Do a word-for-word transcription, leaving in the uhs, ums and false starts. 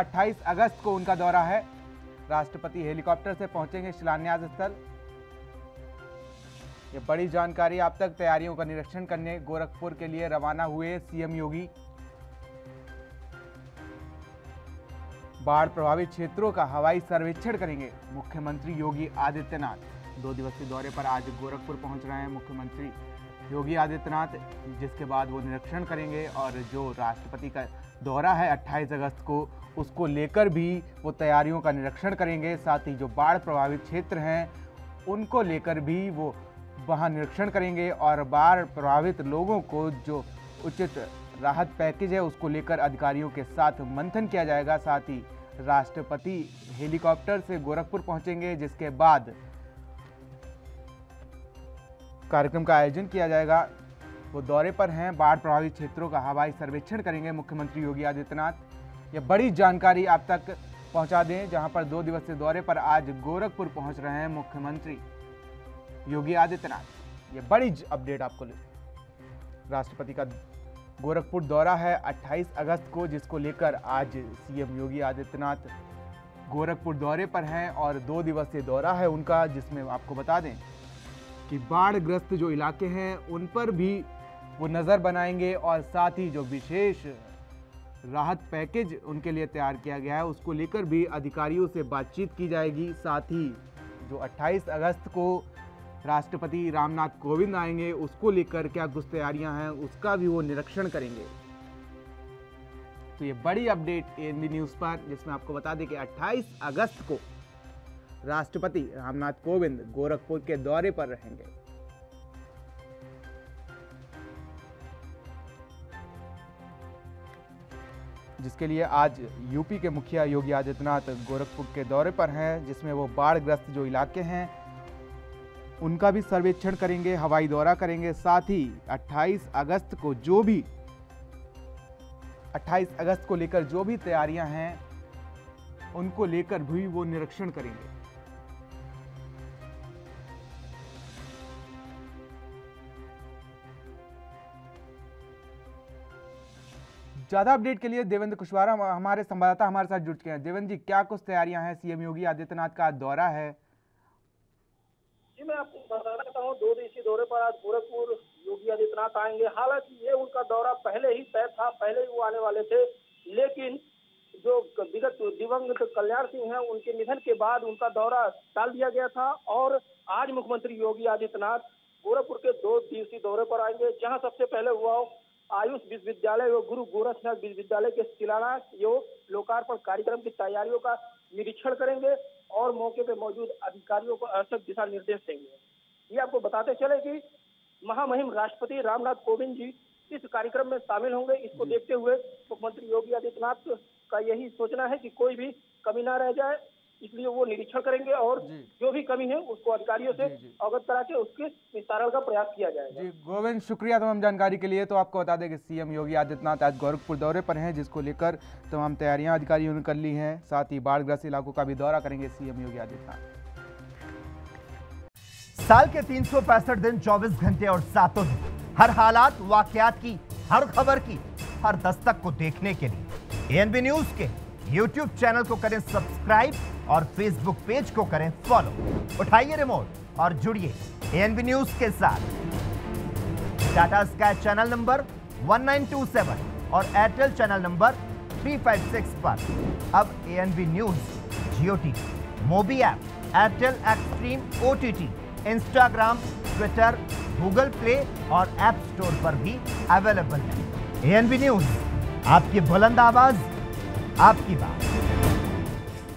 अट्ठाईस अगस्त को उनका दौरा है। राष्ट्रपति हेलीकॉप्टर से पहुंचेंगे शिलान्यास स्थल। ये बड़ी जानकारी। आप तक तैयारियों का निरीक्षण करने गोरखपुर के लिए रवाना हुए सीएम योगी। बाढ़ प्रभावित क्षेत्रों का हवाई सर्वेक्षण करेंगे मुख्यमंत्री योगी आदित्यनाथ। दो दिवसीय दौरे पर आज गोरखपुर पहुंच रहे हैं मुख्यमंत्री योगी आदित्यनाथ, जिसके बाद वो निरीक्षण करेंगे और जो राष्ट्रपति का दौरा है अट्ठाईस अगस्त को, उसको लेकर भी वो तैयारियों का निरीक्षण करेंगे। साथ ही जो बाढ़ प्रभावित क्षेत्र हैं उनको लेकर भी वो वहाँ निरीक्षण करेंगे और बाढ़ प्रभावित लोगों को जो उचित राहत पैकेज है उसको लेकर अधिकारियों के साथ मंथन किया जाएगा। साथ ही राष्ट्रपति हेलीकॉप्टर से गोरखपुर पहुँचेंगे, जिसके बाद कार्यक्रम का आयोजन किया जाएगा। वो दौरे पर हैं, बाढ़ प्रभावित क्षेत्रों का हवाई सर्वेक्षण करेंगे मुख्यमंत्री योगी आदित्यनाथ। यह बड़ी जानकारी आप तक पहुंचा दें, जहां पर दो दिवसीय दौरे पर आज गोरखपुर पहुंच रहे हैं मुख्यमंत्री योगी आदित्यनाथ। यह बड़ी अपडेट आपको ले। राष्ट्रपति का गोरखपुर दौरा है अट्ठाईस अगस्त को, जिसको लेकर आज सीएम योगी आदित्यनाथ गोरखपुर दौरे पर हैं और दो दिवसीय दौरा है उनका, जिसमें आपको बता दें कि बाढ़ग्रस्त जो इलाके हैं उन पर भी वो नज़र बनाएंगे और साथ ही जो विशेष राहत पैकेज उनके लिए तैयार किया गया है उसको लेकर भी अधिकारियों से बातचीत की जाएगी। साथ ही जो अट्ठाईस अगस्त को राष्ट्रपति रामनाथ कोविंद आएंगे, उसको लेकर क्या कुछ तैयारियां हैं उसका भी वो निरीक्षण करेंगे। तो ये बड़ी अपडेट एएनबी न्यूज़ पर, जिसमें आपको बता दें कि अट्ठाईस अगस्त को राष्ट्रपति रामनाथ कोविंद गोरखपुर के दौरे पर रहेंगे। जिसके लिए आज यूपी के मुखिया योगी आदित्यनाथ गोरखपुर के दौरे पर हैं, जिसमें वो बाढ़ग्रस्त जो इलाके हैं उनका भी सर्वेक्षण करेंगे, हवाई दौरा करेंगे। साथ ही अट्ठाईस अगस्त को जो भी अट्ठाईस अगस्त को लेकर जो भी तैयारियां हैं उनको लेकर भी वो निरीक्षण करेंगे। ज्यादा अपडेट के लिए देवेंद्र कुशवाहा हमारे संवाददाता हमारे साथ जुट गए हैं। देवेंद्र जी, क्या कुछ तैयारियां हैं? सीएम योगी आदित्यनाथ का दौरा है। जी, मैं आपको बताता हूँ, दो दिवसीय दौरे पर आज गोरखपुर योगी आदित्यनाथ आएंगे। हालांकि ये उनका दौरा पहले ही तय था, पहले ही वो आने वाले थे, लेकिन जो विगत दिवंगत कल्याण सिंह हैं उनके निधन के बाद उनका दौरा टाल दिया गया था और आज मुख्यमंत्री योगी आदित्यनाथ गोरखपुर के दो दिवसीय दौरे पर आएंगे, जहां सबसे पहले हुआ आयुष विश्वविद्यालय व गुरु गोरक्षनाथ विश्वविद्यालय के शिलान्यास एवं लोकार्पण कार्यक्रम की तैयारियों का निरीक्षण करेंगे और मौके पर मौजूद अधिकारियों को आवश्यक दिशा निर्देश देंगे। ये आपको बताते चले कि महामहिम राष्ट्रपति रामनाथ कोविंद जी इस कार्यक्रम में शामिल होंगे। इसको देखते हुए मुख्यमंत्री योगी आदित्यनाथ का यही सोचना है कि कोई भी कमी ना रह जाए, इसलिए वो निरीक्षण करेंगे और जो भी कमी है उसको अधिकारियों से अवगत करा के उसके निस्तारण का प्रयास किया जाएगा। जी गोविंद, शुक्रिया तमाम जानकारी के लिए। तो आपको बता दें कि सीएम योगी आदित्यनाथ आज गोरखपुर दौरे पर हैं, जिसको लेकर तमाम तैयारियां अधिकारियों ने कर ली हैं। साथ ही बाढ़ग्रस्त इलाकों का भी दौरा करेंगे सीएम योगी आदित्यनाथ। साल के तीन सौ पैंसठ दिन, चौबीस घंटे और सातों दिन, हर हालात वाकयात की, हर खबर की, हर दस्तक को देखने के लिए एएनबी न्यूज के यूट्यूब चैनल को करें सब्सक्राइब और फेसबुक पेज को करें फॉलो। उठाइए रिमोट और जुड़िए एएनबी न्यूज के साथ। टाटा स्काई चैनल नंबर उन्नीस सौ सत्ताईस और एयरटेल चैनल नंबर तीन सौ छप्पन पर अब ANB news Jio TV, mobi app, Airtel Xstream OTT, Instagram, Twitter, Google play और ऐप स्टोर पर भी अवेलेबल है। एएनबी न्यूज, आपकी बुलंद आवाज, आपकी बात।